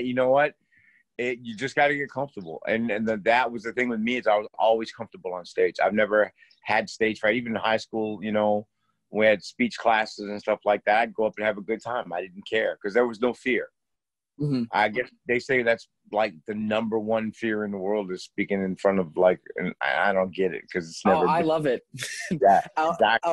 You know what? You just got to get comfortable. And that was the thing with me, is I was always comfortable on stage. I've never had stage fright. Even in high school, you know, we had speech classes and stuff like that. I'd go up and have a good time. I didn't care because there was no fear. Mm-hmm. I guess they say that's like the #1 fear in the world, is speaking in front of like, and I don't get it because it's never. Oh, I love it. Yeah, exactly.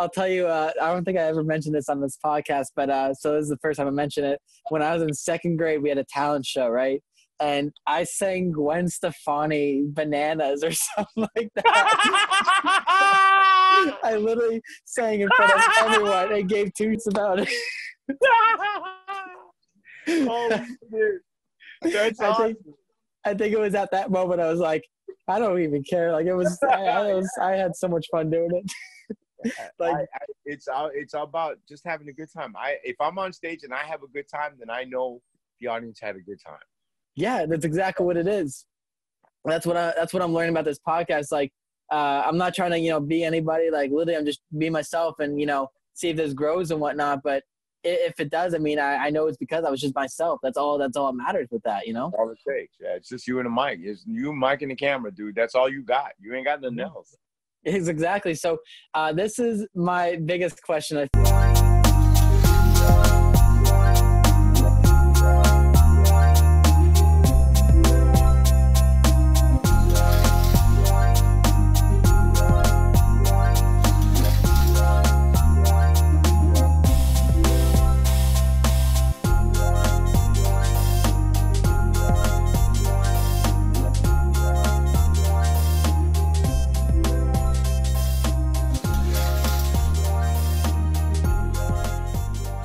I'll tell you, I don't think I ever mentioned this on this podcast, but so this is the first time I mentioned it. When I was in second grade, we had a talent show, right? And I sang Gwen Stefani "Bananas" or something like that. I literally sang in front of everyone and gave toots about it. Oh, dude. That's awesome. I think it was at that moment I was like, I don't even care. Like, it was, I had so much fun doing it. Like, it's all about just having a good time. If I'm on stage and I have a good time, then I know the audience had a good time. Yeah, that's exactly what it is. That's what I'm learning about this podcast. Like, I'm not trying to, you know, be anybody. Like, literally, I'm just being myself and, you know, see if this grows and whatnot. But if it does, I mean, I know it's because I was just myself. That's all that matters with that, you know? All it takes. Yeah, it's just you and the mic. It's you, mic, and the camera, dude. That's all you got. You ain't got nothing else. Exactly. So this is my biggest question.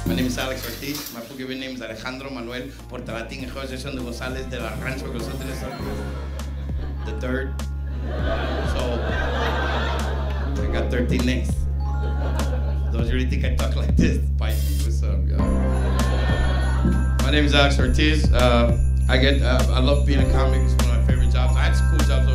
My name is Alex Ortiz. My full given name is Alejandro Manuel Portalatin and Jose Sandovales de la Rancho de los the third. So I got 13 names. Don't you really think I talk like this? Bite me. What's up, y'all? My name is Alex Ortiz. I love being a comic. It's one of my favorite jobs. I had school jobs.